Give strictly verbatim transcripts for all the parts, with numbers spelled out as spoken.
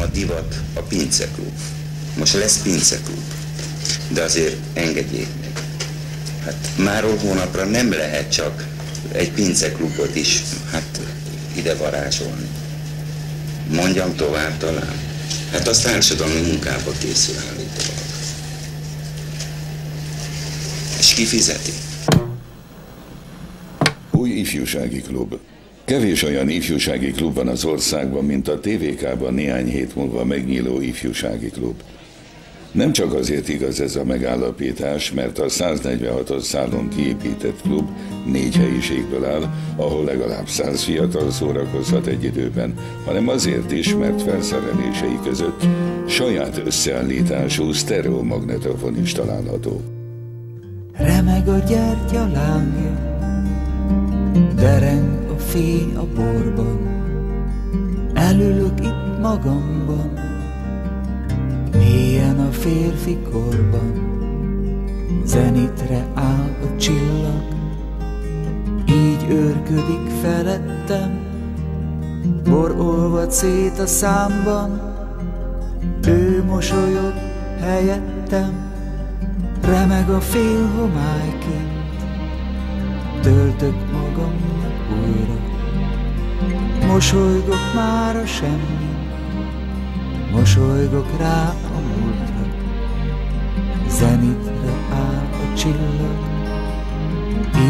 a divat a pinceklub. Most lesz pinceklub, de azért engedjék meg. Hát máról hónapra nem lehet csak egy pinceklubot is hát ide varázsolni. Mondjam tovább talán. Hát az társadalmi munkába készül állítólag. És kifizeti. Új ifjúsági klub. Kevés olyan ifjúsági klub van az országban, mint a té vé ká-ban néhány hét múlva megnyíló ifjúsági klub. Nem csak azért igaz ez a megállapítás, mert a száznegyvenhatos szálon kiépített klub négy helyiségből áll, ahol legalább száz fiatal szórakozhat egy időben, hanem azért is, mert felszerelései között saját összeállítású sztereomagnetofon is található. Remeg a gyertya lángja, dereng a fény a borban, elülök itt magamban, mélyen a férfi korban. Zenitre áll a csillag, így őrködik felettem, borolva szét a számban, ő mosolyog helyettem. Remeg a fél homályként, töltök magamnak újra, mosolygok már a semmi, mosolygok rá a múltra. Zenitre áll a csillag,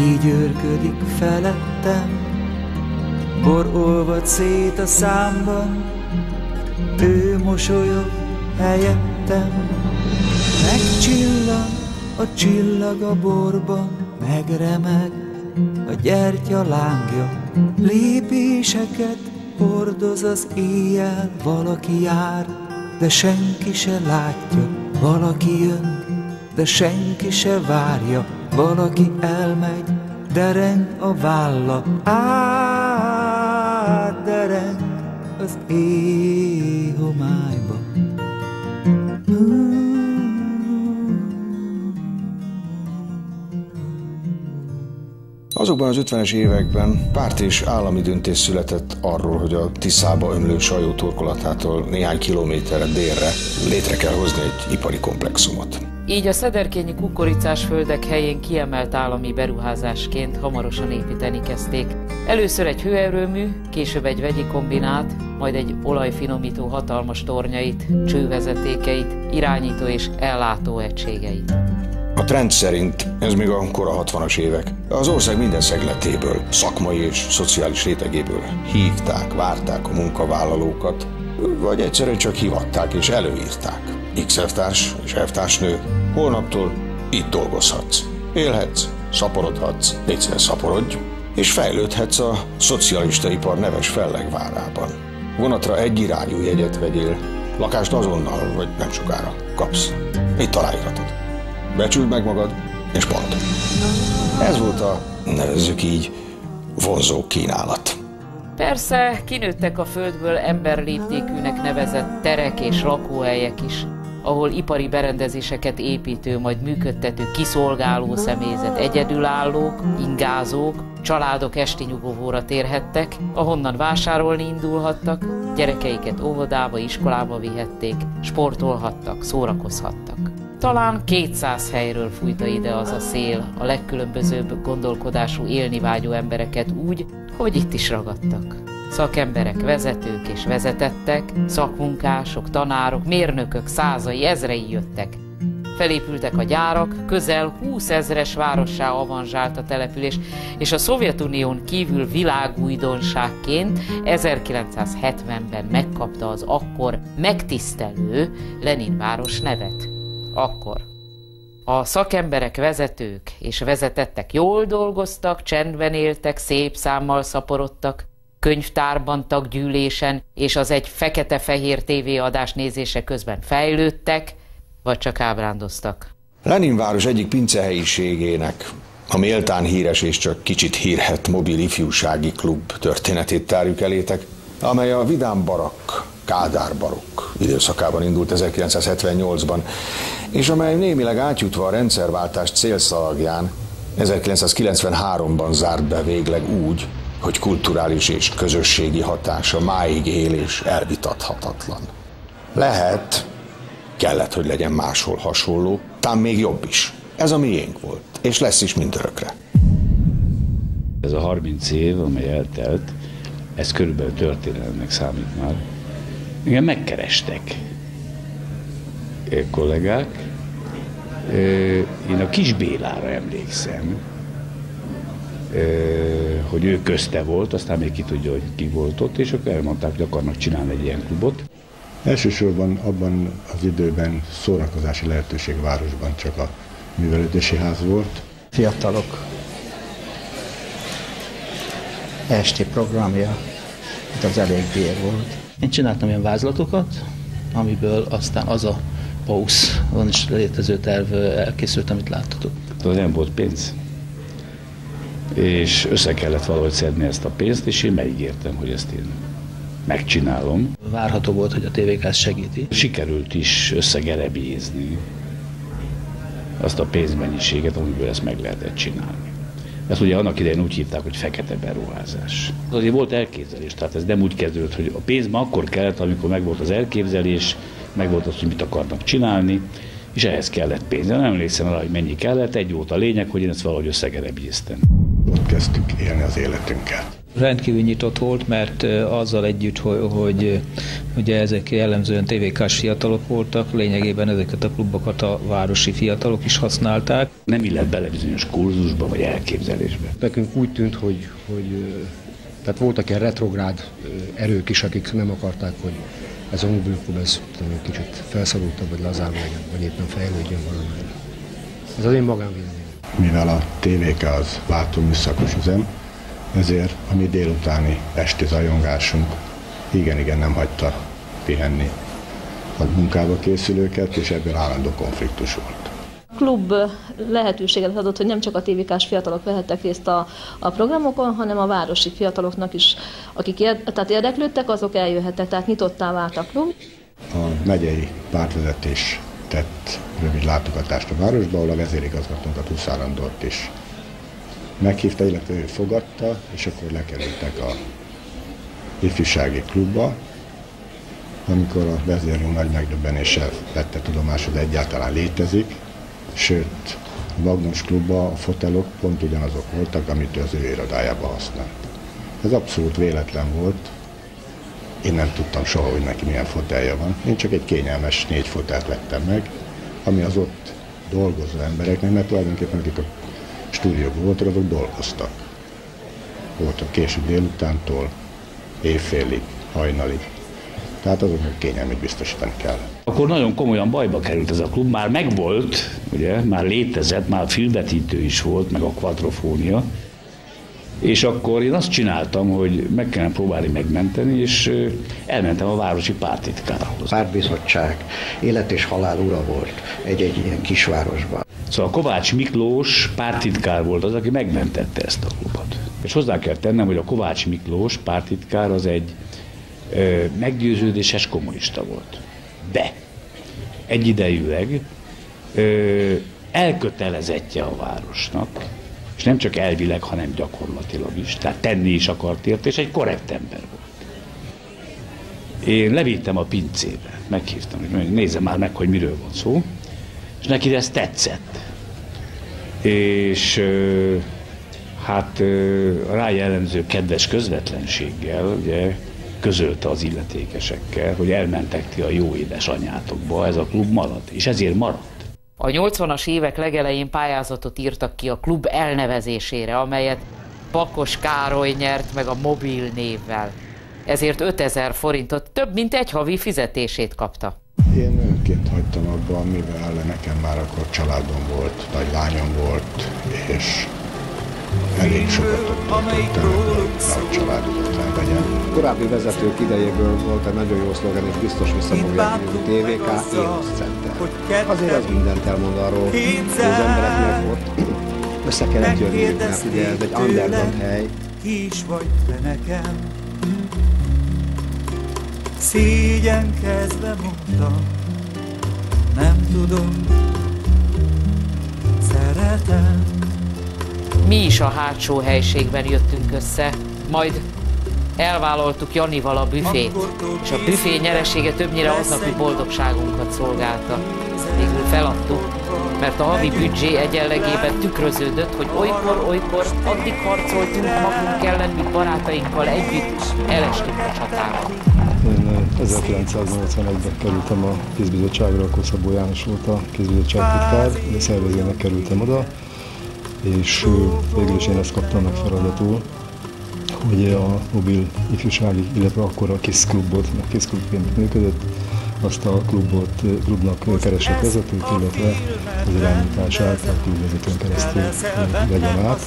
így őrködik felettem, borolvad szét a számban, ő mosolyog helyettem. Megcsillan a csillag a borban, megremeg a gyertya lángja, lépéseket hordoz az éjjel, valaki jár, de senki se látja, valaki jön, de senki se várja, valaki elmegy, dereng a válla, át dereng az éj homályba. Azokban az ötvenes években párt és állami döntés született arról, hogy a Tiszába ömlő Sajó torkolatától néhány kilométerre délre létre kell hozni egy ipari komplexumot. Így a szederkényi kukoricás földek helyén kiemelt állami beruházásként hamarosan építeni kezdték. Először egy hőerőmű, később egy vegyi kombinát, majd egy olajfinomító hatalmas tornyait, csővezetékeit, irányító és ellátó egységeit. A trend szerint ez még a kora hatvanas évek. Az ország minden szegletéből, szakmai és szociális rétegéből hívták, várták a munkavállalókat, vagy egyszerűen csak hivatták és előírták. X-elvtárs és elvtársnő, holnaptól itt dolgozhatsz, élhetsz, szaporodhatsz, egyszer szaporodj, és fejlődhetsz a szocialista ipar neves fellegvárában. Vonatra egyirányú jegyet vegyél, lakást azonnal, vagy nem sokára kapsz. Itt aláírhatod. Becsüld meg magad, és pont. Ez volt a, nevezzük így, vonzó kínálat. Persze, kinőttek a földből emberléptékűnek nevezett terek és lakóhelyek is, ahol ipari berendezéseket építő, majd működtető kiszolgáló személyzet, egyedülállók, ingázók, családok esti nyugovóra térhettek, ahonnan vásárolni indulhattak, gyerekeiket óvodába, iskolába vihették, sportolhattak, szórakozhattak. Talán kétszáz helyről fújta ide az a szél, a legkülönbözőbb gondolkodású élni vágyó embereket úgy, hogy itt is ragadtak. Szakemberek, vezetők és vezetettek, szakmunkások, tanárok, mérnökök százai, ezrei jöttek. Felépültek a gyárak, közel húszezres várossá avanzsált a település, és a Szovjetunión kívül világújdonságként ezerkilencszázhetvenben megkapta az akkor megtisztelő Leninváros nevet. Akkor a szakemberek, vezetők és vezetettek jól dolgoztak, csendben éltek, szép számmal szaporodtak, könyvtárban, taggyűlésen és az egy fekete-fehér tévéadás nézése közben fejlődtek, vagy csak ábrándoztak. Leninváros egyik pincehelyiségének, a méltán híres és csak kicsit hírhett mobil ifjúsági klub történetét tárjuk elétek, amely a vidám barakk, Kádár barokk időszakában indult ezerkilencszázhetvennyolcban, és amely némileg átjutva a rendszerváltás célszalagján ezerkilencszázkilencvenháromban zárt be végleg úgy, hogy kulturális és közösségi hatása máig él és elvitathatatlan. Lehet, kellett, hogy legyen máshol hasonló, tám még jobb is. Ez a miénk volt, és lesz is mindörökre. Ez a harminc év, amely eltelt, ez körülbelül történelemnek számít már. Igen, megkerestek kollégák. Én a Kis Bélára emlékszem, hogy ő közte volt, aztán még ki tudja, hogy ki volt ott, és akkor elmondták, hogy akarnak csinálni egy ilyen klubot. Elsősorban abban az időben szórakozási lehetőség a városban csak a művelődési ház volt. Fiatalok esti programja, itt az elég bér volt. Én csináltam ilyen vázlatokat, amiből aztán az a pausz, van is létező terv elkészült, amit láttatok. De nem volt pénz, és össze kellett valahogy szedni ezt a pénzt, és én megígértem, hogy ezt én megcsinálom. Várható volt, hogy a té vé ká segíti. Sikerült is összegerebézni azt a pénzmennyiséget, amiből ezt meg lehetett csinálni. Ezt ugye annak idején úgy hívták, hogy fekete beruházás. Azért volt elképzelés, tehát ez nem úgy kezdődött, hogy a pénz ma akkor kellett, amikor megvolt az elképzelés, megvolt az, hogy mit akarnak csinálni, és ehhez kellett pénz. Nem emlékszem arra, hogy mennyi kellett, egy volt a lényeg, hogy én ezt valahogy összegerebéztem. Ott kezdtük élni az életünket. Rendkívül nyitott volt, mert azzal együtt, hogy, hogy ugye ezek jellemzően té vé kás fiatalok voltak, lényegében ezeket a klubokat a városi fiatalok is használták. Nem illett bele bizonyos kurzusba vagy elképzelésbe. Nekünk úgy tűnt, hogy, hogy tehát voltak ilyen retrográd erők is, akik nem akarták, hogy ez a mobilklub ez kicsit felszabadultabb, vagy lazább legyen, vagy éppen fejlődjön valamelyik. Ez az én magánvéleményem. Mivel a té vé ká az váltóműszakos üzem, ezért a mi délutáni esti zajongásunk igen-igen nem hagyta pihenni a munkába készülőket, és ebből állandó konfliktus volt. A klub lehetőséget adott, hogy nem csak a té vé kás fiatalok vehettek részt a, a programokon, hanem a városi fiataloknak is, akik érd, tehát érdeklődtek, azok eljöhettek, tehát nyitottá vált a klub. A megyei pártvezetés tett rövid látogatást a városba, ahol a vezérigazgatónkat, Huszár Andort is meghívta, illetve ő fogadta, és akkor lekerültek a ifjúsági klubba, amikor a vezérünk nagy megdöbbenéssel vette tudomásul, hogy egyáltalán létezik, sőt, a Magnus klubba a fotelok pont ugyanazok voltak, amit ő az ő irodájába használt. Ez abszolút véletlen volt, én nem tudtam soha, hogy neki milyen fotelja van. Én csak egy kényelmes négy fotelt vettem meg, ami az ott dolgozó embereknek, mert tulajdonképpen akik a stúdióban voltak, azok dolgoztak. Voltak késő délutántól, éjfélig, hajnalig. Tehát azoknak kényelmét biztosítani kell. Akkor nagyon komolyan bajba került ez a klub, már megvolt, ugye, már létezett, már filmvetítő is volt, meg a kvadrofónia. És akkor én azt csináltam, hogy meg kellene próbálni megmenteni, és elmentem a városi pártitkárhoz. Pártbizottság, élet és halál ura volt egy-egy ilyen kisvárosban. Szóval Kovács Miklós pártitkár volt az, aki megmentette ezt a klubot. És hozzá kell tennem, hogy a Kovács Miklós pártitkár az egy ö, meggyőződéses kommunista volt. De egyidejűleg ö, elkötelezettje a városnak, és nem csak elvileg, hanem gyakorlatilag is. Tehát tenni is akart érte, és egy korrekt ember volt. Én levittem a pincébe, meghívtam, hogy nézzem már meg, hogy miről van szó, és neki ez tetszett. És hát rá jellemző kedves közvetlenséggel ugye, közölte az illetékesekkel, hogy elmentek ti a jó édesanyátokba, ez a klub maradt, és ezért maradt. A nyolcvanas évek legelején pályázatot írtak ki a klub elnevezésére, amelyet Bakos Károly nyert meg a Mobil névvel. Ezért ötezer forintot, több mint egy havi fizetését kapta. Én önként hagytam abban, mivel nekem már akkor családom volt, nagy lányom volt, és elég sokat tudtam, hogy a családot elvegyen. Korábbi vezetők idejéből volt egy nagyon jó szlogen, és biztos vissza fogják a té vé ká Énoszcenter. Azért az mindent elmond arról, hogy az embereknek ott össze kellett jönniük, mert ugye ez egy underground hely. Ki is vagy te nekem, szégyenkezve mondtam, nem tudom, szeretem. Mi is a hátsó helységben jöttünk össze, majd elvállaltuk Janival a büfét, és a büfé nyeresége többnyire aznapi boldogságunkat szolgálta. Végül feladtuk, mert a havi büdzsé egyenlegében tükröződött, hogy olykor-olykor addig harcoltunk magunk ellen, mint barátainkkal együtt elestünk a csatában. Én ezerkilencszáznyolcvanegyben kerültem a Kizbizottságra, akkor Szabó János volt a Kizbizottság titkár, de szervezőnek kerültem oda, és végül is én ezt kaptam meg feladatul, hogy a mobil ifjúsági, illetve akkor a KISZ klubot, a KISZ klubként működött, azt a klubot, klubnak keresett vezetőt, illetve az irányítását a klubvezetőn keresztül vegyen át.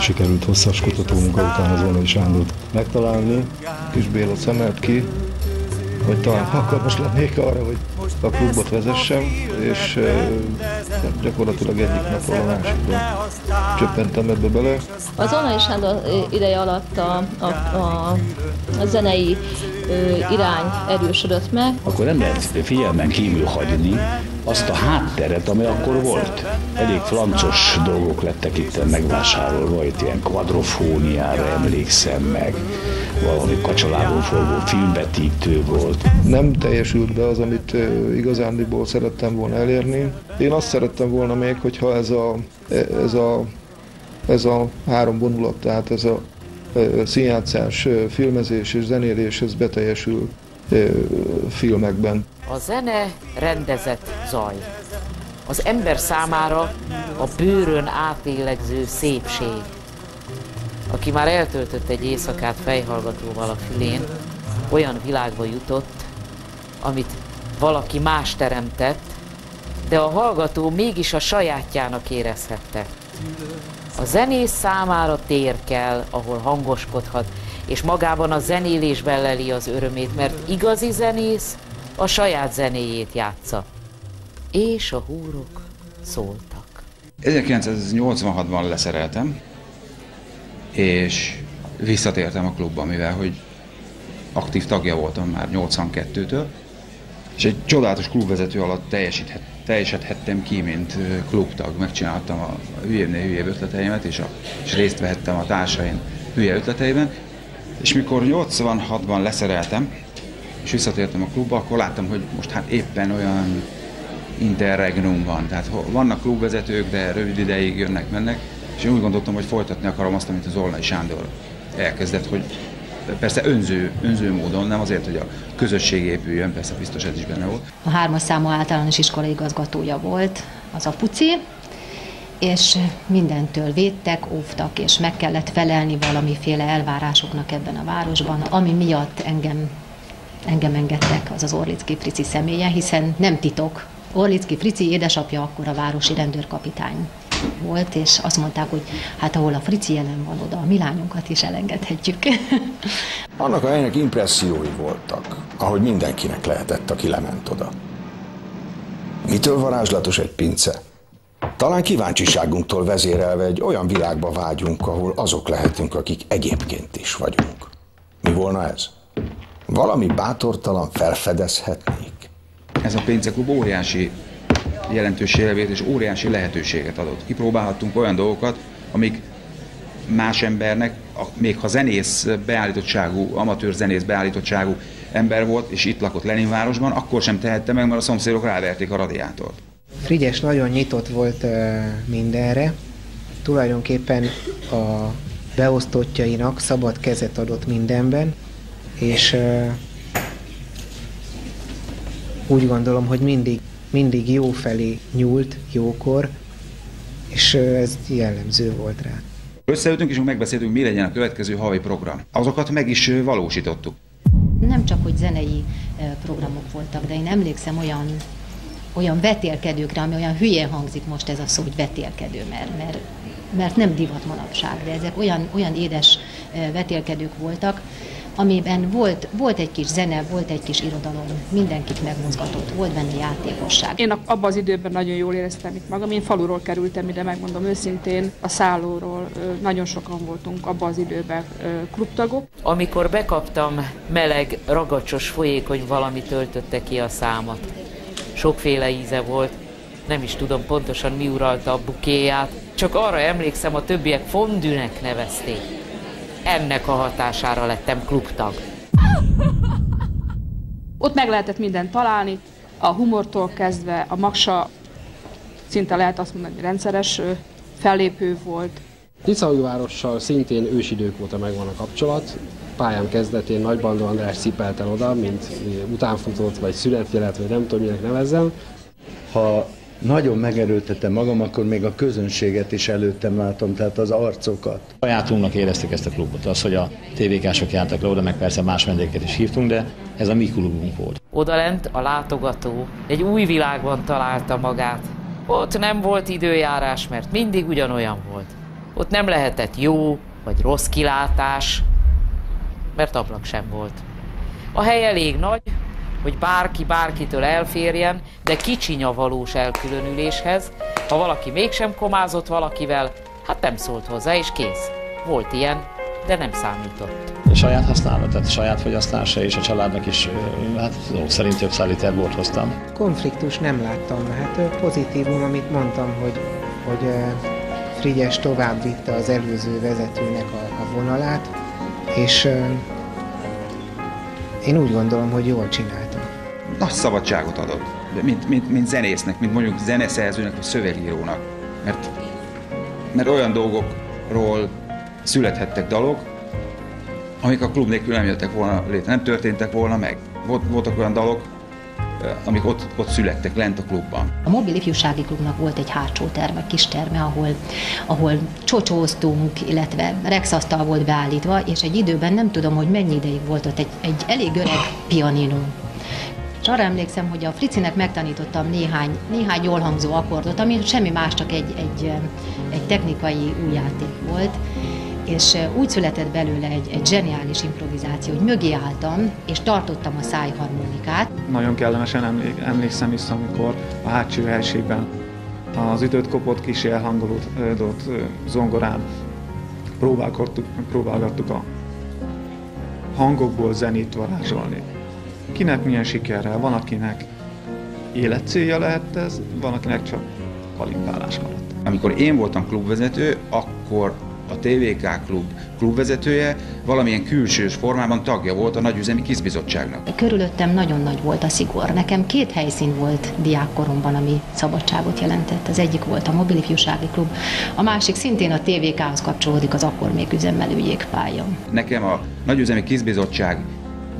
Sikerült hosszas kutatómunka után az Olnai Sándort megtalálni. Kis Béla szemelt ki, hogy talán alkalmas lennék arra, hogy a klubot vezessem, és gyakorlatilag egyik napról a másikban csöppentem ebbe bele. Az Olnai Sándor ideje alatt a, a, a, a zenei irány erősödött meg. Akkor nem lehet figyelmen kívül hagyni azt a hátteret, ami akkor volt. Elég flancos dolgok lettek itt megvásárolva, itt ilyen Kvadrofóniára emlékszem meg, valami kacsalából forgó filmbetítő volt. Nem teljesült be az, amit igazándiból szerettem volna elérni. Én azt szerettem volna még, hogyha ez a, ez a, ez a három vonulat, tehát ez a színjátszás, filmezés és zenélés, ez beteljesül filmekben. A zene rendezett zaj. Az ember számára a bőrön átélegző szépség. Aki már eltöltött egy éjszakát fejhallgatóval a fülén, olyan világba jutott, amit valaki más teremtett, de a hallgató mégis a sajátjának érezhette. A zenész számára tér kell, ahol hangoskodhat, és magában a zenélésben leli az örömét, mert igazi zenész a saját zenéjét játsza. És a húrok szóltak. ezerkilencszáznyolcvanhatban leszereltem, és visszatértem a klubba, mivel hogy aktív tagja voltam már nyolcvankettőtől, és egy csodálatos klubvezető alatt teljesíthettem. Teljesedhettem ki, mint klubtag, megcsináltam a hülyébbnél hülyébb ötleteimet, és, a, és részt vehettem a társaim hülye ötleteiben. És mikor nyolcvanhatban leszereltem, és visszatértem a klubba, akkor láttam, hogy most hát éppen olyan interregnum van. Tehát vannak klubvezetők, de rövid ideig jönnek, mennek, és én úgy gondoltam, hogy folytatni akarom azt, amit az Olnai Sándor elkezdett, hogy persze önző, önző módon, nem azért, hogy a közösség épüljön, persze biztos ez is benne volt. A hármas számú általános iskola igazgatója volt az apuci, és mindentől védtek, óvtak, és meg kellett felelni valamiféle elvárásoknak ebben a városban, ami miatt engem, engem engedtek, az az Orlicki Frici személye, hiszen nem titok. Orlicki Frici édesapja akkor a városi rendőrkapitány volt, és azt mondták, hogy hát ahol a Frici jelen van, oda a mi lányunkat is elengedhetjük. Annak a helynek impressziói voltak, ahogy mindenkinek lehetett, aki lement oda. Mitől varázslatos egy pince? Talán kíváncsiságunktól vezérelve egy olyan világba vágyunk, ahol azok lehetünk, akik egyébként is vagyunk. Mi volna ez? Valami bátortalan felfedezhetnék. Ez a pinceklub óriási jelentőségét és óriási lehetőséget adott. Kipróbálhattunk olyan dolgokat, amik más embernek, még ha zenész beállítottságú, amatőr zenész beállítottságú ember volt, és itt lakott Leninvárosban, akkor sem tehette meg, mert a szomszédok ráverték a radiátort. Frigyes nagyon nyitott volt mindenre, tulajdonképpen a beosztottjainak szabad kezet adott mindenben, és úgy gondolom, hogy mindig mindig jó felé nyúlt, jókor, és ez jellemző volt rá. Összeültünk és megbeszéltünk, mi legyen a következő havi program. Azokat meg is valósítottuk. Nem csak, hogy zenei programok voltak, de én emlékszem olyan, olyan vetélkedőkre, ami olyan hülyén hangzik most ez a szó, hogy vetélkedő, mert, mert, mert nem divat manapság, de ezek olyan, olyan édes vetélkedők voltak, amiben volt, volt egy kis zene, volt egy kis irodalom, mindenkit megmozgatott, volt benne játékosság. Én abban az időben nagyon jól éreztem itt magam, én faluról kerültem ide, megmondom őszintén, a szállóról nagyon sokan voltunk abban az időben klubtagok. Amikor bekaptam, meleg, ragacsos, folyékony valami töltötte ki a számat. Sokféle íze volt, nem is tudom pontosan mi uralta a bukéját, csak arra emlékszem, a többiek fondűnek nevezték. ennek a hatására lettem klubtag. Ott meg lehetett mindent találni, a humortól kezdve a Magsa szinte lehet azt mondani, hogy rendszeres fellépő volt. Tiszaújvárossal szintén ősidők óta megvan a kapcsolat. Pályám kezdetén Nagy Bandó András cipelt el oda, mint utánfutót, vagy születjelet, vagy nem tudom, minek nevezzem. Ha nagyon megerőltettem magam, akkor még a közönséget is előttem látom, tehát az arcokat. Sajátunknak éreztük ezt a klubot, az, hogy a té vé ká-sok jártak le oda, meg persze más vendégeket is hívtunk, de ez a mi klubunk volt. Odalent a látogató egy új világban találta magát. Ott nem volt időjárás, mert mindig ugyanolyan volt. Ott nem lehetett jó vagy rossz kilátás, mert ablak sem volt. A hely elég nagy, hogy bárki bárkitől elférjen, de kicsiny a valós elkülönüléshez. Ha valaki mégsem komázott valakivel, hát nem szólt hozzá, és kész. Volt ilyen, de nem számított. A saját használat, tehát a saját fogyasztása és a családnak is, hát szerint több szállítert bort hoztam. Konfliktus nem láttam, hát pozitívum, amit mondtam, hogy, hogy Frigyes tovább vitte az előző vezetőnek a, a vonalát, és én úgy gondolom, hogy jól csináltam. Nagy szabadságot adott, de mint, mint, mint zenésznek, mint mondjuk zeneszerzőnek, vagy szövegírónak. Mert, mert olyan dolgokról születhettek dalok, amik a klub nélkül nem jöttek volna létre, nem történtek volna meg. Volt, voltak olyan dalok, amik ott, ott születtek, lent a klubban. A Mobil Ifjúsági Klubnak volt egy hátsó terme, kis terme, ahol, ahol csocsóztunk, illetve rexasztal volt beállítva, és egy időben nem tudom, hogy mennyi ideig volt ott egy, egy elég öreg pianino. És arra emlékszem, hogy a Fricinek megtanítottam néhány, néhány jól hangzó akkordot, ami semmi más, csak egy, egy, egy technikai új játék volt. És úgy született belőle egy, egy zseniális improvizáció, hogy mögé álltam, és tartottam a szájharmonikát. Nagyon kellemesen emlék, emlékszem is, amikor a hátsó helységben az ütött, kopott, kis elhangolódott zongorán próbálgattuk a hangokból zenét varázsolni. Kinek milyen sikerrel, van akinek életcélja lehet ez, van akinek csak kalimpálás maradt. Amikor én voltam klubvezető, akkor a té vé ká klub klubvezetője valamilyen külsős formában tagja volt a Nagyüzemi Kizbizottságnak. Körülöttem nagyon nagy volt a szigor. Nekem két helyszín volt diákkoromban, ami szabadságot jelentett. Az egyik volt a Mobil Ifjúsági Klub, a másik szintén a té vé ká-hoz kapcsolódik az akkor még üzemelőjék pálya. Nekem a Nagyüzemi Kizbizottság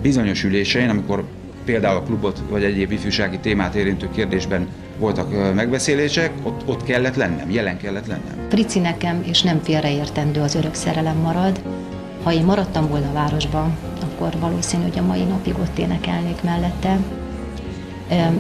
bizonyos ülésein, amikor például a klubot vagy egyéb ifjúsági témát érintő kérdésben voltak megbeszélések, ott, ott kellett lennem, jelen kellett lennem. Frici nekem, és nem félreértendő, az örök szerelem marad. Ha én maradtam volna a városban, akkor valószínű, hogy a mai napig ott énekelnék mellette.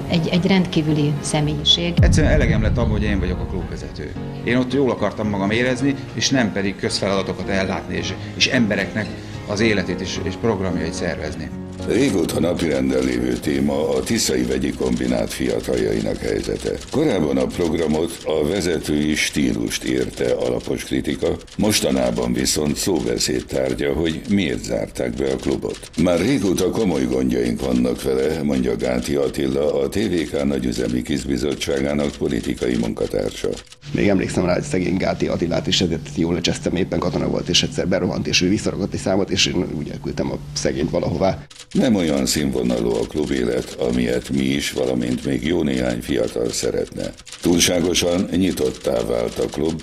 Egy, egy rendkívüli személyiség. Egyszerűen elegem lett abban, hogy én vagyok a klubvezető. Én ott jól akartam magam érezni, és nem pedig közfeladatokat ellátni, és, és embereknek az életét és, és programjait szervezni. Régóta napirenden lévő téma a Tiszai Vegyi Kombinát fiataljainak helyzete. Korábban a programot, a vezetői stílust érte alapos kritika, mostanában viszont szóbeszéd tárgya, hogy miért zárták be a klubot. Már régóta komoly gondjaink vannak vele, mondja Gáti Attila, a té vé ká Nagyüzemi Kizbizottságának politikai munkatársa. Még emlékszem rá, hogy szegény Gáti Attilát is ezért jól lecsesztem, éppen katona volt, és egyszer berohant, és ő visszaragadt egy számot, és én úgy elküldtem a szegényt valahová. Nem olyan színvonalú a klubélet, amilyet mi is, valamint még jó néhány fiatal szeretne. Túlságosan nyitottá vált a klub,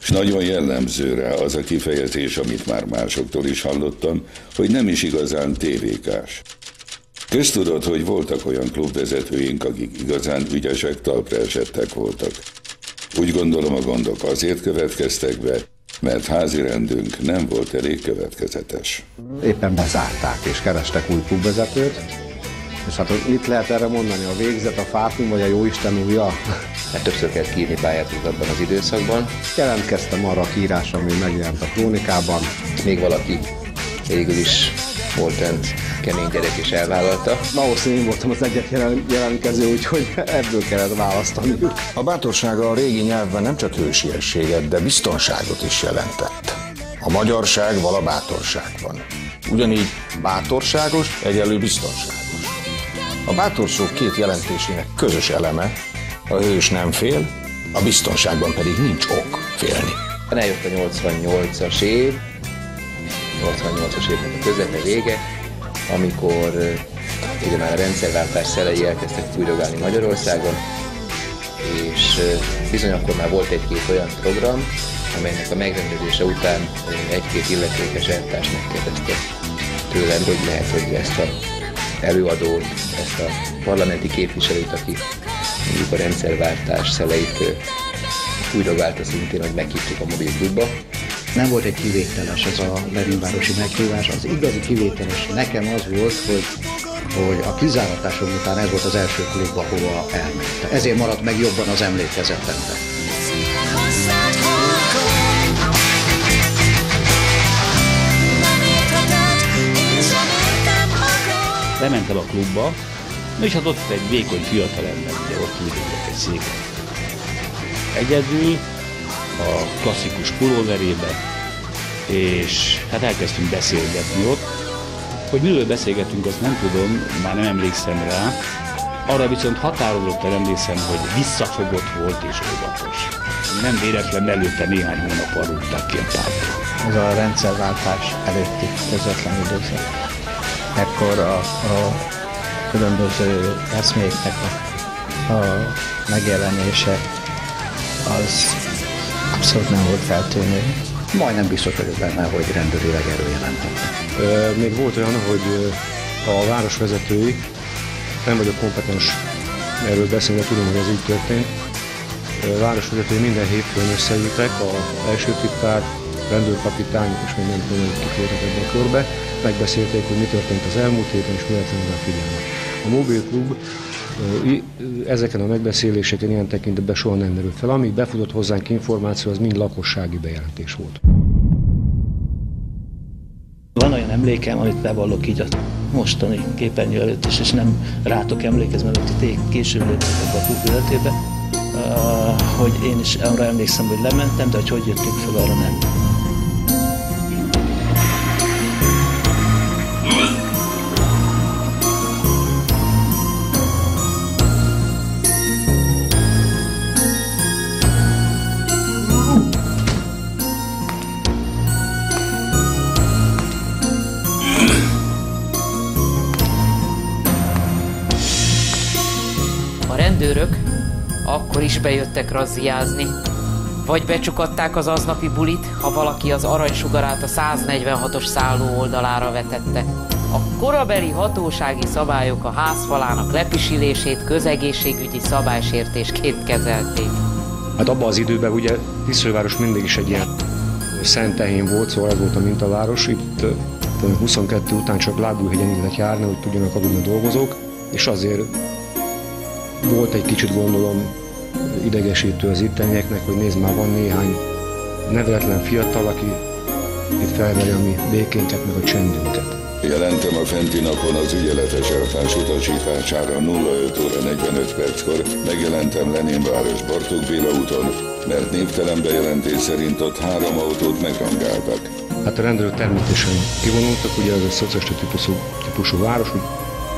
és nagyon jellemző rá az a kifejezés, amit már másoktól is hallottam, hogy nem is igazán té vé ká-s. Köztudott, hogy voltak olyan klubvezetőink, akik igazán ügyesek, talpra esettek voltak. Úgy gondolom, a gondok azért következtek be, mert házirendünk nem volt elég következetes. Éppen bezárták, és kerestek új klubvezetőt, és hát mit lehet erre mondani, a végzet, a fátum vagy a jóisten újja? Mert többször kellett kiírni pályát abban az időszakban. Jelentkeztem arra a kiírásra, ami megjelent a krónikában. Még valaki végül is volt rend, kemény gyerek is elvállalta. Valószínűleg én voltam az egyetlen jelentkező, úgyhogy ebből kellett választani. A bátorsága a régi nyelvben nem csak hősiességet, de biztonságot is jelentett. A magyarság vala bátorságban. Ugyanígy bátorságos, egyenlő biztonságos. A bátor szó két jelentésének közös eleme, a hős nem fél, a biztonságban pedig nincs ok félni. Eljött a nyolcvannyolcas év, nyolcvannyolcas évnek a közepe vége, amikor ugye már a rendszerváltás szelei elkezdtek fújdogálni Magyarországon, és bizony akkor már volt egy-két olyan program, amelynek a megrendezése után egy-két illetékes eltárs megkérdezte tőlem, hogy lehet, hogy ezt a előadót, ezt a parlamenti képviselőt, aki mondjuk a rendszerváltás szeleit fújdogált, szintén, hogy meghívtuk a mobil klubba. Nem volt egy kivételes ez a leninvárosi meghívás, az igazi kivételes nekem az volt, hogy, hogy a kizáratásom után ez volt az első klub, ahova elmentem. Ezért maradt meg jobban az emlékezetemben. Lementem a klubba, és hát ott egy vékony fiatalember, de ott ültek egy széken. Egyedül, a klasszikus pulóverébe, és hát elkezdtünk beszélgetni ott. Hogy miről beszélgetünk, azt nem tudom, már nem emlékszem rá. Arra viszont határozottan emlékszem, hogy visszafogott volt és óvatos. Nem véletlen előtte néhány hónap rúgták ki a pártból. Ez a rendszerváltás előtti közvetlen időszak. Ekkor a, a különböző eszméknek a, a megjelenése az abszolút nem volt feltűnő. Majdnem biztos vagyok benne, hogy rendőri legerő jelentette. Még volt olyan, hogy a városvezetői, nem vagyok kompetens erről beszélni, tudom, hogy ez így történt, a városvezetői minden hétfőn összeültek, az első titkár, rendőrkapitány, és még nem tudom, hogy kik voltak ebben a körbe, megbeszélték, hogy mi történt az elmúlt héten, és mi lett minden figyelme. A mobilklub ezeken a megbeszéléseken ilyen tekintetben soha nem merült fel. Amíg befutott hozzánk információ, az mind lakossági bejelentés volt. Van olyan emlékem, amit bevallok így a mostani képernyő előtt is, és nem rátok emlékezem, mert itt később léptek a klub életébe, hogy én is arra emlékszem, hogy lementem, de hogy hogy jöttünk fel, arra nem. Rendőrök akkor is bejöttek razziázni, vagy becsukadták az aznapi bulit, ha valaki az aranysugarát a száznegyvenhatos szálló oldalára vetette. A korabeli hatósági szabályok a házfalának lepisilését közegészségügyi szabálysértésként kezelték. Hát abban az időben ugye Tiszaújváros mindig is egy ilyen szent tehén volt, szóval ez volt a mintaváros. Itt huszonkettő után csak lábújhegyen kellett járni, hogy tudjanak aludni a dolgozók, és azért volt egy kicsit, gondolom, idegesítő az ittenieknek, hogy nézd, már van néhány neveletlen fiatal, aki itt felveri a mi békénket, meg a csendünket. Jelentem a fenti napon az ügyeletes eltárs utasítására nulla öt óra negyvenöt perckor. Megjelentem Leninváros Bartók Béla úton, mert névtelen bejelentés szerint ott három autót megrangáltak. Hát a rendőrök természetesen kivonultak, ugye ez a szocialista típusú, típusú város,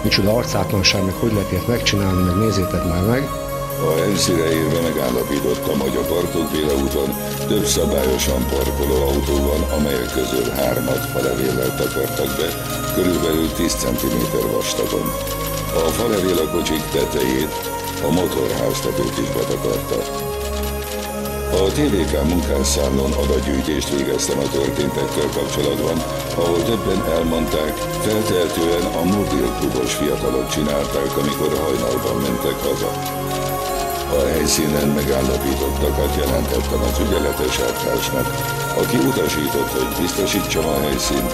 micsoda arcátlanság, meg hogy lehet megcsinálni, meg nézzétek már meg. A helyszínre érve megállapítottam, hogy a Bartók Béla úton több szabályosan parkoló autó van, amelyek közül hármat falevéllel takartak be, körülbelül tíz centiméter vastagon. A falevél a kocsik tetejét, a motorháztetőt is betakarta. A té vé ká munkásszállón adatgyűjtést végeztem a történtekkel kapcsolatban, ahol többen elmondták, feltehetően a mobilklubos fiatalok csinálták, amikor hajnalban mentek haza. A helyszínen megállapítottakat jelentettem az ügyeletes eltársnak, aki utasított, hogy biztosítsam a helyszínt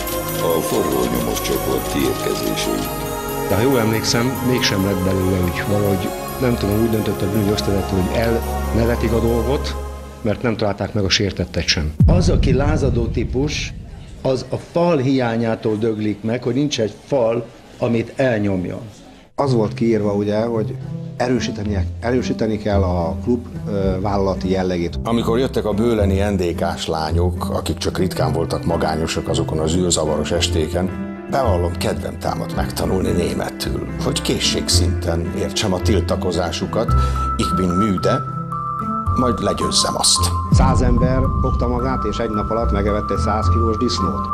a forró nyomos csoport kiérkezéséig. De ha jól emlékszem, mégsem lett belőle úgy, valahogy nem tudom, úgy döntött a bűnösztövet, hogy elnevetik a dolgot, mert nem találták meg a sértettet sem. Az, aki lázadó típus, az a fal hiányától döglik meg, hogy nincs egy fal, amit elnyomjon. Az volt kiírva ugye, hogy erősíteni, erősíteni kell a klub ö, vállalati jellegét. Amikor jöttek a bőleni en dé kás lányok, akik csak ritkán voltak magányosak azokon az űrzavaros estéken, bevallom, kedvem támadt megtanulni németül, hogy készségszinten értsem a tiltakozásukat, ich bin müde, majd legyőzzem azt. Száz ember fogta magát, és egy nap alatt megevett egy száz kilós disznót.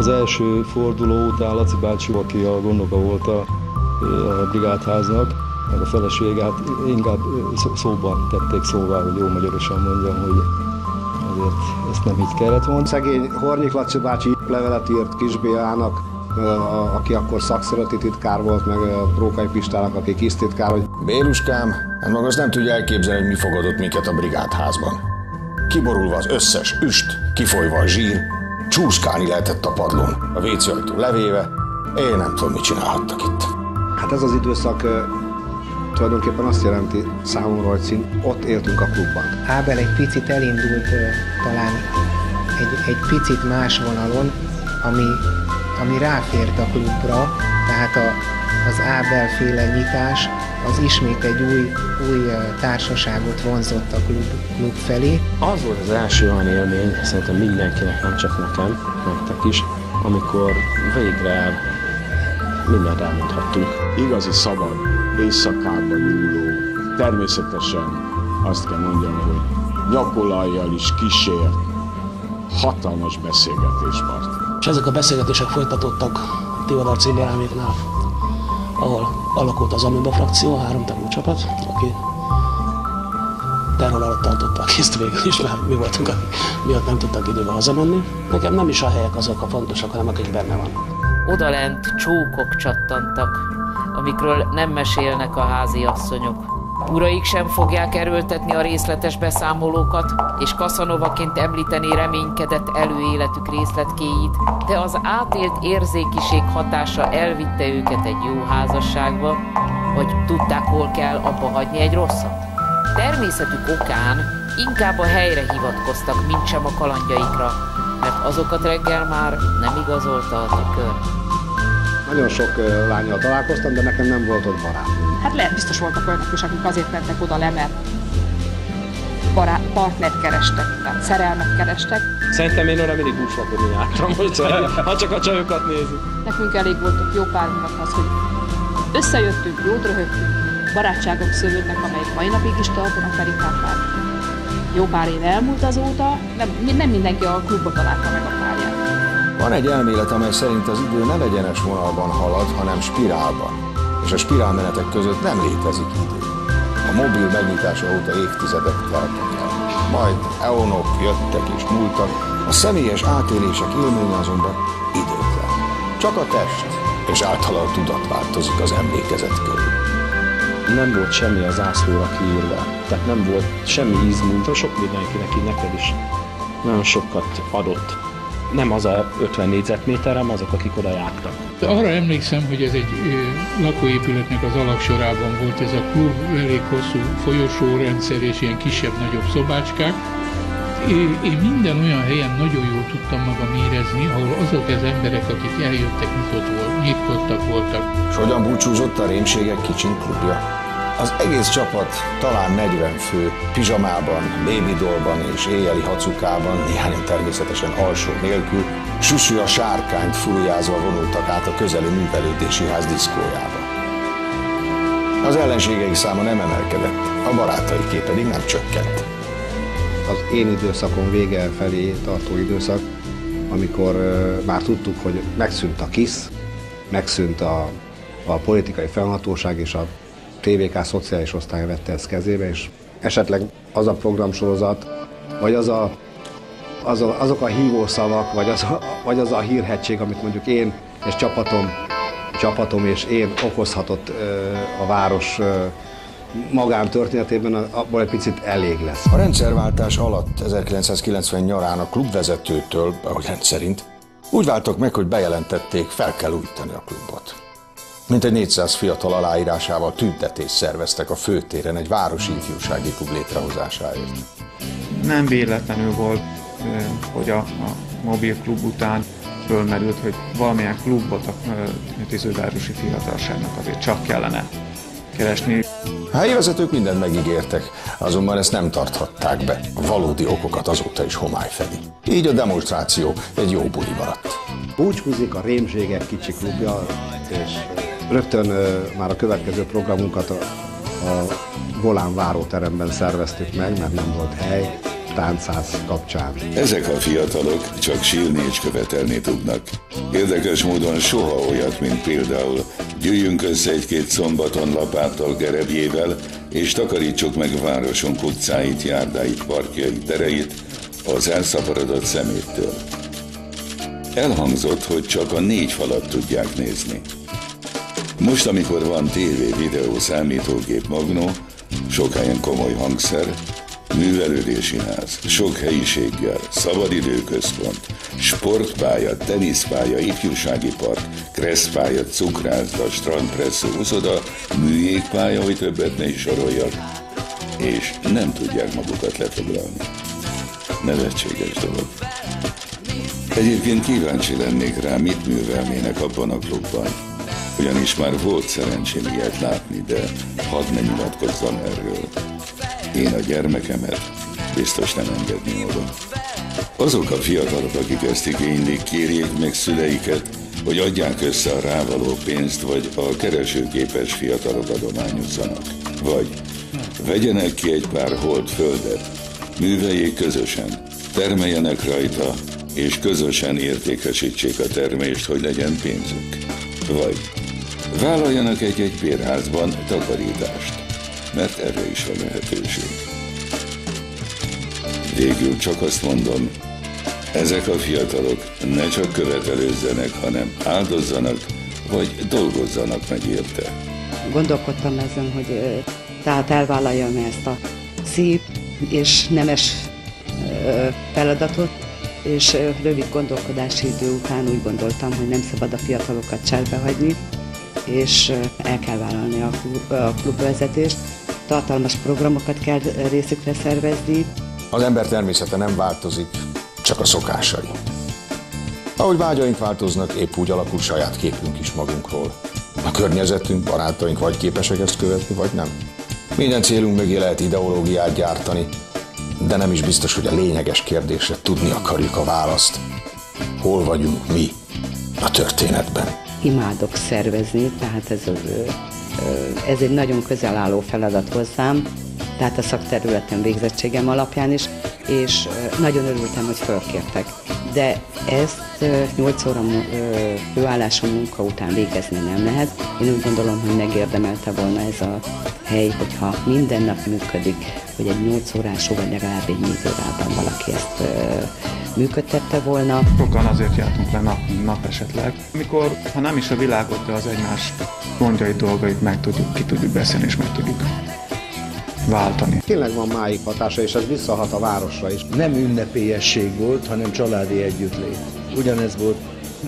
Az első forduló után Laci bácsi, aki a gondnoka volt a, a brigádháznak, meg a felesége, hát inkább szóban tették szóvá, hogy jó magyarosan mondjam, hogy azért ezt nem így kellett volna. Szegény Hornyik Laci bácsi levelet írt Kis Bélának, aki akkor szakszereti titkár volt, meg Rókai Pistának, aki KISZ titkár, hogy Béluskám, hát maga azt nem tudja elképzelni, hogy mi fogadott minket a brigádházban. Kiborulva az összes üst, kifolyva a zsír, csúszkálni lehetett a padlón, a vécőajtó levéve, én nem tudom, mit csinálhattak itt. Hát ez az időszak tulajdonképpen azt jelenti számomra, hogy ott éltünk a klubban. Ábel egy picit elindult talán egy, egy picit más vonalon, ami, ami ráfért a klubra, tehát a, az Ábel-féle nyitás az ismét egy új, új társaságot vonzott a klub, klub felé. Az volt az első olyan élmény, szerintem mindenkinek, nem csak nekem, nektek is, amikor végre mindent elmondhattunk. Igazi szabad, éjszakában nyúló, természetesen azt kell mondjam, hogy nyakolajjal is kísért hatalmas beszélgetéspart. És ezek a beszélgetések folytatottak a Tivadar Cindéráméknál, ahol alakult az Amiba frakció, a három tagú csapat, aki terror alatt tartotta a KISZ-t végül is, mert mi voltunk, akik miatt nem tudtak időben hazamenni. Nekem nem is a helyek azok a fontosak, hanem akik benne vannak. Odalent csókok csattantak, amikről nem mesélnek a háziasszonyok. Uraik sem fogják erőltetni a részletes beszámolókat, és Kaszanovaként említeni reménykedett előéletük részletkéit, de az átélt érzékiség hatása elvitte őket egy jó házasságba, vagy tudták, hol kell abba hagyni egy rosszat. Természetük okán inkább a helyre hivatkoztak, mint sem a kalandjaikra, mert azokat reggel már nem igazolta a tükör. Nagyon sok lányjal találkoztam, de nekem nem volt ott barátom. Hát lehet, biztos voltak olyanok is, akik azért mentek oda le, mert barát, partnert kerestek, tehát szerelmet kerestek. Szerintem én oda mindig búslakodni jártam, ha csak a csajokat nézzük. Nekünk elég voltak jó pár hónaphoz, hogy összejöttünk, jót röhögtünk, barátságok szövődnek, amelyik mai napig is tartom, a Ferikán pár. Jó pár év elmúlt azóta, nem, nem mindenki a klubba találta meg a párját. Van egy elmélet, amely szerint az idő nem egyenes vonalban halad, hanem spirálban, és a spirálmenetek között nem létezik idő. A mobil megnyitása óta évtizedek teltek el. Majd eonok jöttek és múltak, a személyes átélések élménye azonban időtlen. Csak a test és általa a tudat változik az emlékezet körül. Nem volt semmi az zászlóra kiírva, tehát nem volt semmi izmunk, de sok mindenkinek így neked is nagyon sokat adott. Nem az a ötven négyzetméter, hanem azok, akik oda jártak. Arra emlékszem, hogy ez egy lakóépületnek az alaksorában volt ez a klub, elég hosszú folyosórendszer és ilyen kisebb-nagyobb szobácskák. Én, én minden olyan helyen nagyon jól tudtam magam érezni, ahol azok az emberek, akik eljöttek, nyitott volt, nyitottak voltak. És hogyan búcsúzott a rémségek kicsin klubja? Az egész csapat, talán negyven fő, pizsamában, bébidolban és éjjeli hacukában, néhányan természetesen alsó nélkül, susű a sárkányt furujázva vonultak át a közeli művelődési ház diszkójába. Az ellenségeik száma nem emelkedett, a barátaiké pedig nem csökkent. Az én időszakom vége felé tartó időszak, amikor uh, már tudtuk, hogy megszűnt a KISZ, megszűnt a, a politikai fennhatóság és a té vé ká szociális osztály vette ezt kezébe, és esetleg az a programsorozat, vagy az a, az a, azok a hívószavak, vagy az a, vagy az a hírhetség, amit mondjuk én és csapatom, csapatom és én okozhatott a város magántörténetében, abból egy picit elég lesz. A rendszerváltás alatt ezerkilencszázkilencven nyarán a klubvezetőtől, ahogy rendszerint, úgy váltak meg, hogy bejelentették, fel kell újítani a klubot. Mintegy négyszáz fiatal aláírásával tüntetést szerveztek a főtéren egy városi ifjúsági klub létrehozásáért. Nem véletlenül volt, hogy a, a mobil klub után fölmerült, hogy valamilyen klubot a Tiszaújvárosi fiatalságnak azért csak kellene keresni. A helyi vezetők mindent megígértek, azonban ezt nem tarthatták be. A valódi okokat azóta is homály fedi. Így a demonstráció egy jó buli maradt. Búcsúzik a rémségek kicsi klubja, és rögtön uh, már a következő programunkat a, a Volán váróteremben szerveztük meg, mert nem volt hely. táncház kapcsán. Ezek a fiatalok csak sírni és követelni tudnak. Érdekes módon soha olyat, mint például gyűjjünk össze egy-két szombaton lapáttal, gerebjével, és takarítsuk meg városunk utcáit, járdáit, parkjait, tereit az elszaporodott szeméttől. Elhangzott, hogy csak a négy falat tudják nézni. Most, amikor van tévé, videó, számítógép, magnó, sok helyen komoly hangszer, művelődési ház, sok helyiséggel, szabadidőközpont, sportpálya, teniszpálya, ifjúsági park, kresszpálya, cukrászda, strandpresszó, uszoda, műjégpálya, hogy többet ne is soroljak, és nem tudják magukat lefoglalni. Nevetséges dolog. Egyébként kíváncsi lennék rá, mit művelnének abban a klubban. Ugyanis már volt szerencsém ilyet látni, de hadd ne nyilatkozzam erről. Én a gyermekemet biztos nem engedném oda. Azok a fiatalok, akik ezt igénylik, kérjék meg szüleiket, hogy adják össze a rávaló pénzt, vagy a keresőképes fiatalok adományozzanak. Vagy vegyenek ki egy pár hold földet, műveljék közösen, termeljenek rajta, és közösen értékesítsék a termést, hogy legyen pénzük. Vagy vállaljanak egy-egy bérházban takarítást, mert erre is van lehetőség. Végül csak azt mondom, ezek a fiatalok ne csak követelőzzenek, hanem áldozzanak, vagy dolgozzanak meg érte. Gondolkodtam ezen, hogy tehát elvállaljam ezt a szép és nemes feladatot, és rövid gondolkodási idő után úgy gondoltam, hogy nem szabad a fiatalokat cserbe hagyni, és el kell vállalni a, klub, a klubvezetést, tartalmas programokat kell részükre szervezni. Az ember természete nem változik, csak a szokásai. Ahogy vágyaink változnak, épp úgy alakul saját képünk is magunkról. A környezetünk, barátaink vagy képesek ezt követni, vagy nem. Minden célunk mögé lehet ideológiát gyártani, de nem is biztos, hogy a lényeges kérdésre tudni akarjuk a választ. Hol vagyunk mi a történetben? Imádok szervezni, tehát ez, ez egy nagyon közel álló feladat hozzám, tehát a szakterületen végzettségem alapján is, és nagyon örültem, hogy fölkértek. De ezt nyolc óra főállású munka után végezni nem lehet. Én úgy gondolom, hogy megérdemelte volna ez a hely, hogyha minden nap működik, hogy egy nyolc órás, vagy legalább egy négy órában valaki ezt működtette volna. Sokan azért jártunk le nap, nap esetleg, amikor, ha nem is a világot, de az egymás gondjait, dolgait meg tudjuk, ki tudjuk beszélni és meg tudjuk váltani. Tényleg van máig hatása, és ez visszahat a városra is. Nem ünnepélyesség volt, hanem családi együttlét. Ugyanez volt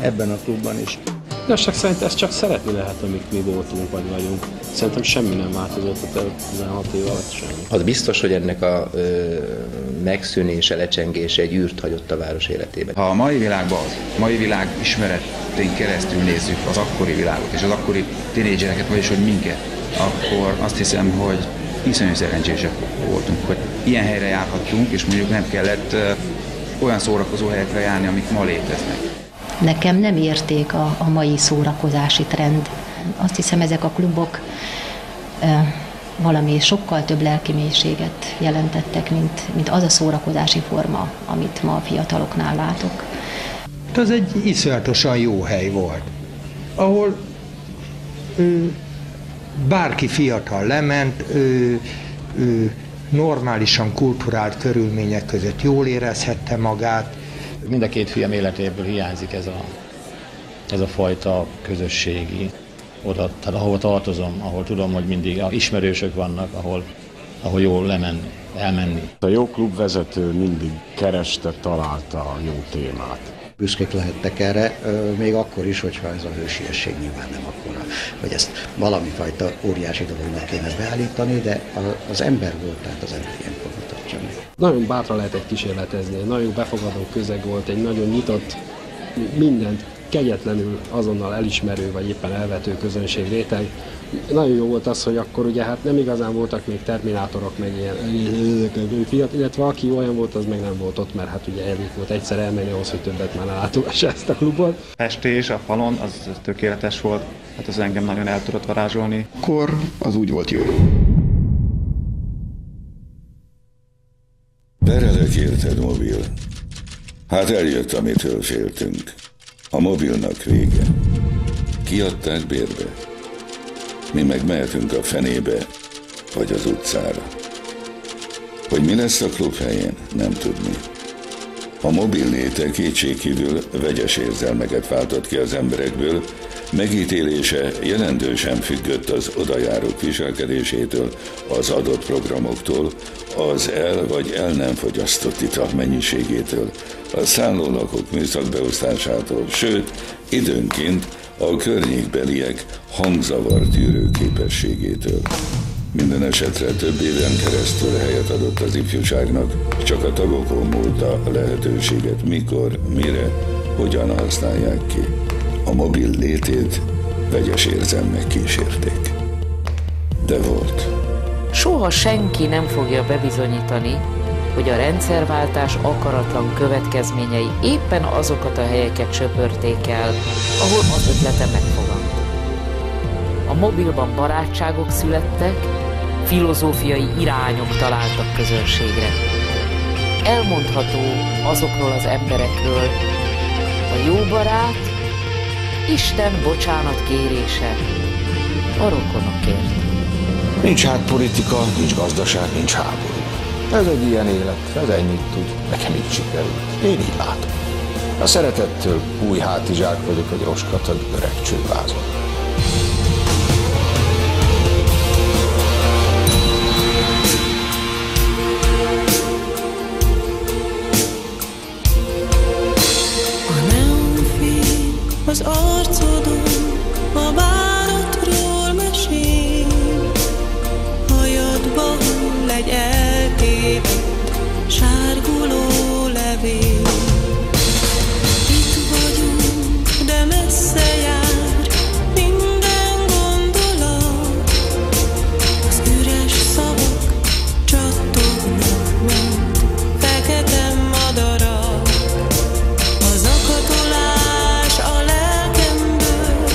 ebben a klubban is. Igazság szerint ezt csak szeretni lehet, amik mi voltunk vagy vagyunk. Szerintem semmi nem változott a tizenhat év alatt semmi. Az biztos, hogy ennek a ö, megszűnése, lecsengése egy űrt hagyott a város életében. Ha a mai világban, a mai világ ismeretén keresztül nézzük az akkori világot és az akkori tínédzsereket, vagyis hogy minket, akkor azt hiszem, hogy iszonyú szerencsések voltunk, hogy ilyen helyre járhattunk, és mondjuk nem kellett ö, olyan szórakozó helyekre járni, amik ma léteznek. Nekem nem érték a, a mai szórakozási trend. Azt hiszem, ezek a klubok e, valami sokkal több lelki mélységet jelentettek, mint, mint az a szórakozási forma, amit ma a fiataloknál látok. Ez egy iszonyatosan jó hely volt, ahol ő, bárki fiatal lement, ő, ő normálisan kulturált körülmények között jól érezhette magát. Mind a két fiam életéből hiányzik ez a, ez a fajta közösségi oda, tehát ahol tartozom, ahol tudom, hogy mindig ismerősök vannak, ahol, ahol jól lemenni, elmenni. A jó klubvezető mindig kereste, találta a jó témát. Büszkék lehettek erre, még akkor is, hogyha ez a hősiesség nyilván nem akkora, hogy ezt valami fajta óriási dolognak kéne beállítani, de az ember volt, tehát az ember ilyenkor mutatja meg. Nagyon bátran lehetett kísérletezni, egy nagyon befogadó közeg volt, egy nagyon nyitott, mindent kegyetlenül azonnal elismerő vagy éppen elvető közönség réteg. Nagyon jó volt az, hogy akkor ugye hát nem igazán voltak még terminátorok, meg ilyen fiatal, illetve aki olyan volt, az meg nem volt ott, mert hát ugye elég volt egyszer elmenni ahhoz, hogy többet már ne látogass ezt a klubot. Festés a falon, az tökéletes volt, hát az engem nagyon el tudott varázsolni. Akkor az úgy volt jó. Perelek érted, mobil. Hát eljött, amitől féltünk. A mobilnak vége. Kiadták bérbe. Mi meg mehetünk a fenébe, vagy az utcára. Hogy mi lesz a klub helyén, nem tudni. A mobil léte kétségkívül vegyes érzelmeket váltott ki az emberekből, megítélése jelentősen függött az odajárók viselkedésétől, az adott programoktól, az el vagy el nem fogyasztott ital mennyiségétől, a szállólakok műszakbeosztásától, sőt, időnként a környékbeliek hangzavar tűrő képességétől. Minden esetre több éven keresztül helyet adott az ifjúságnak, csak a tagokon múlt a lehetőséget, mikor, mire, hogyan használják ki. A mobil létét vegyes érzelmek kísérték. De volt. Soha senki nem fogja bebizonyítani, hogy a rendszerváltás akaratlan következményei éppen azokat a helyeket söpörték el, ahol az ötlete megfogalmazódott. A mobilban barátságok születtek, filozófiai irányok találtak közönségre. Elmondható azokról az emberekről, a jó barát, Isten bocsánat kérése a rokonokért. Nincs hát politika, nincs gazdaság, nincs háború. Ez egy ilyen élet, ez ennyit tud, nekem így sikerült. Én így látom. A szeretettől új hátizsák vagyok, hogy roskatag öreg csővázon. Az arcodon a bánatról mesél, hajadban legy elképett sárguló levél. Itt vagyunk, de messze jár minden gondolat, az üres szavak csattognak, mint fekete madarak. Az akatolás a lelkemből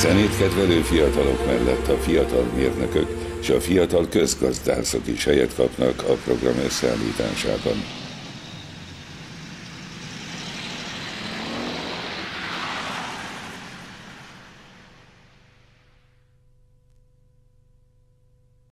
zenét kedvelő fiatalok mellett a fiatal mérnökök és a fiatal közgazdászok is helyet kapnak a program összeállításában.